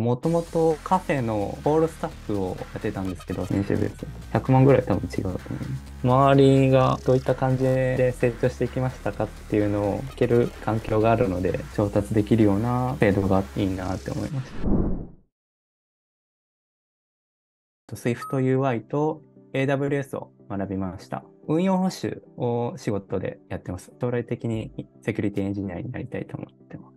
もともとカフェのホールスタッフをやってたんですけど、年収ベース100万ぐらい多分違うと思います。周りがどういった感じで成長していきましたかっていうのを聞ける環境があるので、調達できるような制度がいいなって思いました。SwiftUI と AWS を学びました。運用保守を仕事でやってます。将来的にセキュリティエンジニアになりたいと思ってます。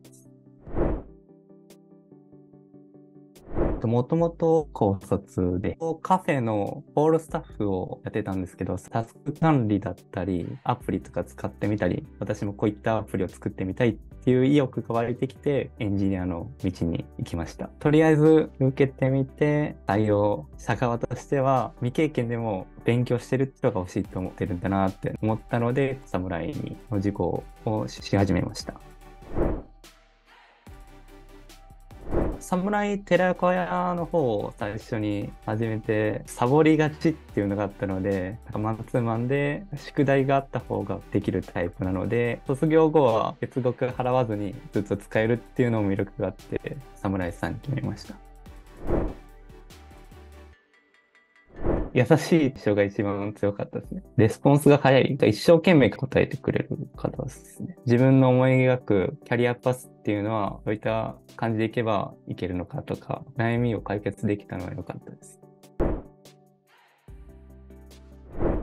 もともと高卒でカフェのホールスタッフをやってたんですけど、タスク管理だったりアプリとか使ってみたり、私もこういったアプリを作ってみたいっていう意欲が湧いてきて、エンジニアの道に行きました。とりあえず受けてみて、採用した側としては未経験でも勉強してる人が欲しいと思ってるんだなって思ったので、サムライの事業をし始めました。サムライ寺子屋の方を最初に始めて、サボりがちっていうのがあったので、マンツーマンで宿題があった方ができるタイプなので、卒業後は月額払わずにずっと使えるっていうのも魅力があって、サムライさんに決めました。優しい印象が一番強かったですね。レスポンスが早い。一生懸命答えてくれる方ですね。自分の思い描くキャリアパスっていうのは、どういった感じでいけばいけるのかとか、悩みを解決できたのは良かったです。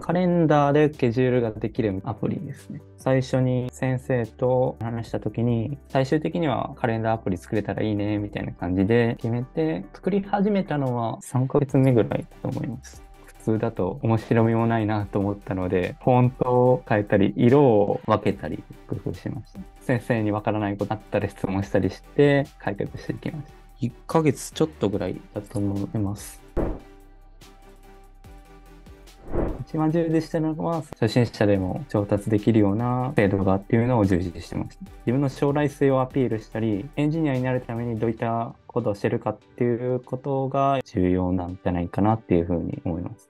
カレンダーでスケジュールができるアプリですね。最初に先生と話した時に、最終的にはカレンダーアプリ作れたらいいねみたいな感じで決めて、作り始めたのは3ヶ月目ぐらいだと思います。普通だと面白みもないなと思ったので、フォントを変えたり色を分けたり工夫しました。先生にわからないことあったら質問したりして解決していきました。1ヶ月ちょっとぐらいだと思います。一番重視したのは、初心者でも調達できるような制度がっていうのを重視してました。自分の将来性をアピールしたり、エンジニアになるためにどういったことをしてるかっていうことが重要なんじゃないかなっていうふうに思います。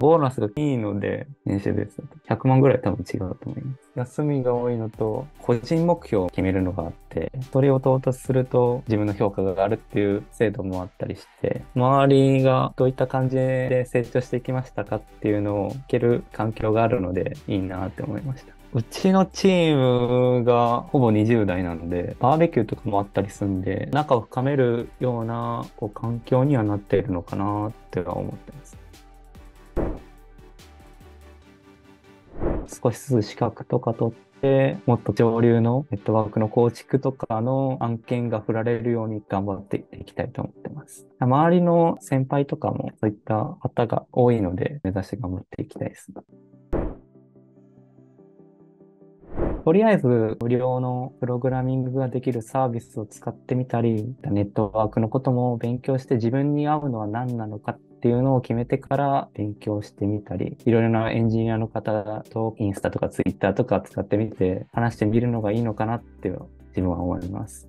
ボーナスがいいので、年収ベースだと100万ぐらい多分違うと思います。休みが多いのと、個人目標を決めるのがあって、それを到達すると自分の評価があるっていう制度もあったりして、周りがどういった感じで成長していきましたかっていうのを聞ける環境があるので、いいなって思いました。うちのチームがほぼ20代なので、バーベキューとかもあったりするんで、仲を深めるような環境にはなっているのかなっては思ってます。少しずつ資格とか取って、もっと上流のネットワークの構築とかの案件が振られるように頑張っていきたいと思ってます。周りの先輩とかもそういった方が多いので、目指して頑張っていきたいです。とりあえず無料のプログラミングができるサービスを使ってみたり、ネットワークのことも勉強して、自分に合うのは何なのかっていうのを決めてから勉強してみたり、いろいろなエンジニアの方とインスタとかツイッターとか使ってみて話してみるのがいいのかなって自分は思います。